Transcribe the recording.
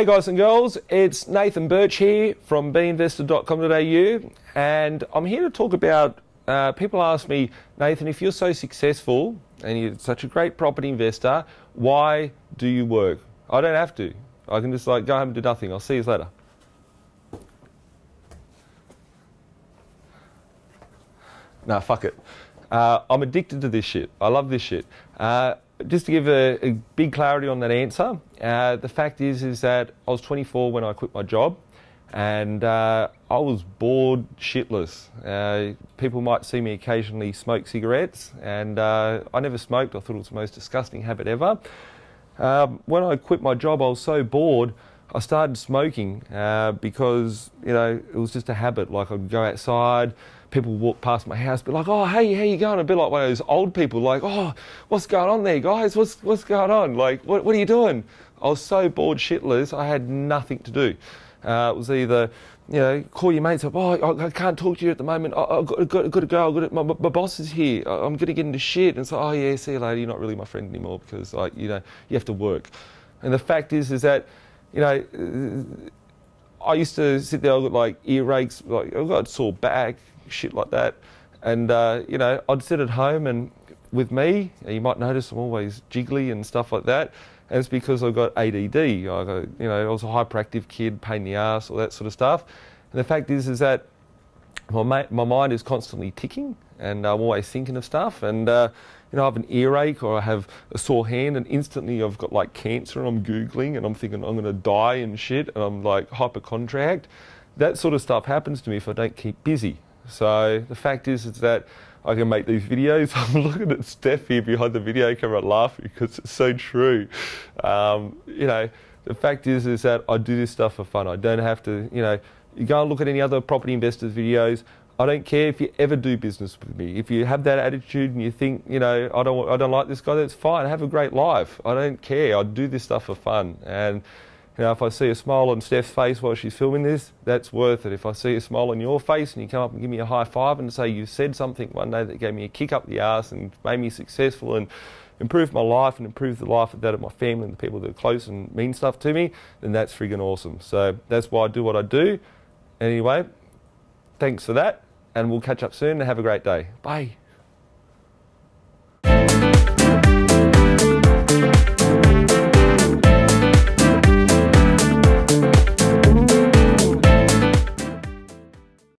Hey guys and girls, it's Nathan Birch here from binvested.com.au, and I'm here to talk about, people ask me, Nathan, if you're so successful and you're such a great property investor, why do you work? I don't have to. I can just like go home and do nothing. I'll see you later. Nah, fuck it. I'm addicted to this shit. I love this shit. Just to give a big clarity on that answer, the fact is that I was 24 when I quit my job, and I was bored shitless. People might see me occasionally smoke cigarettes, and I never smoked. I thought it was the most disgusting habit ever. When I quit my job, I was so bored, I started smoking because, you know, it was just a habit. Like, I'd go outside, people would walk past my house, be like, oh, hey, how you going? I'd be like one of those old people, like, oh, what's going on there, guys? What's going on? Like, what are you doing? I was so bored shitless, I had nothing to do. It was either, you know, call your mates up, oh, I can't talk to you at the moment, I've got to go, my boss is here, I'm going to get into shit. And it's like, oh yeah, see you later, you're not really my friend anymore because, like, you know, you have to work. And the fact is that, you know, I used to sit there, I got like earaches, like I got sore back, shit like that. And, you know, I'd sit at home, and with me, you might notice I'm always jiggly and stuff like that. And it's because I've got ADD. You know, I was a hyperactive kid, pain in the ass, all that sort of stuff. And the fact is that my mind is constantly ticking, and I'm always thinking of stuff. And, you know, I have an earache or I have a sore hand, and instantly I've got like cancer, and I'm Googling and I'm thinking I'm going to die and shit, and I'm like hypochondriac. That sort of stuff happens to me if I don't keep busy. So the fact is that I can make these videos. I'm looking at Steph here behind the video camera laughing because it's so true. You know, the fact is that I do this stuff for fun. I don't have to, you know, you go and look at any other property investors' videos. I don't care if you ever do business with me. If you have that attitude and you think, you know, I don't like this guy, that's fine. Have a great life. I don't care. I do this stuff for fun. And, you know, if I see a smile on Steph's face while she's filming this, that's worth it. If I see a smile on your face and you come up and give me a high five and say you said something one day that gave me a kick up the ass and made me successful and improved my life and improved the life of that of my family and the people that are close and mean stuff to me, then that's friggin' awesome. So that's why I do what I do. Anyway, thanks for that. And we'll catch up soon, and have a great day. Bye.